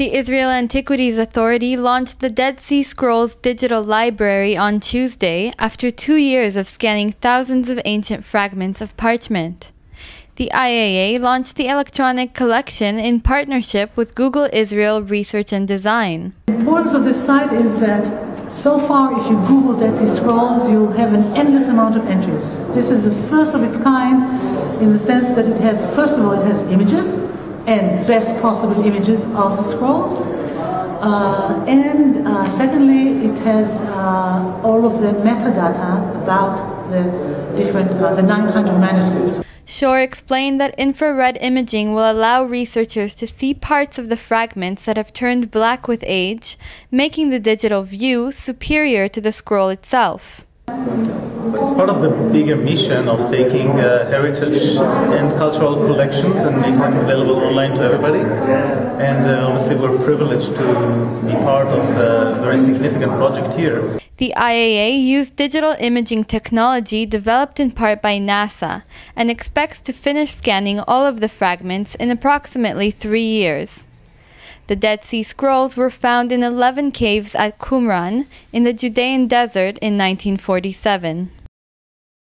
The Israel Antiquities Authority launched the Dead Sea Scrolls digital library on Tuesday after 2 years of scanning thousands of ancient fragments of parchment. The IAA launched the electronic collection in partnership with Google Israel Research and Design. The importance of this site is that so far, if you Google Dead Sea Scrolls, you'll have an endless amount of entries. This is the first of its kind in the sense that it has, first of all, it has images, and best possible images of the scrolls, and secondly, it has all of the metadata about the different, the 900 manuscripts. Shore explained that infrared imaging will allow researchers to see parts of the fragments that have turned black with age, making the digital view superior to the scroll itself. It's part of the bigger mission of taking heritage and cultural collections and making them available online to everybody. And obviously we're privileged to be part of a very significant project here. The IAA used digital imaging technology developed in part by NASA and expects to finish scanning all of the fragments in approximately 3 years. The Dead Sea Scrolls were found in 11 caves at Qumran in the Judean desert in 1947.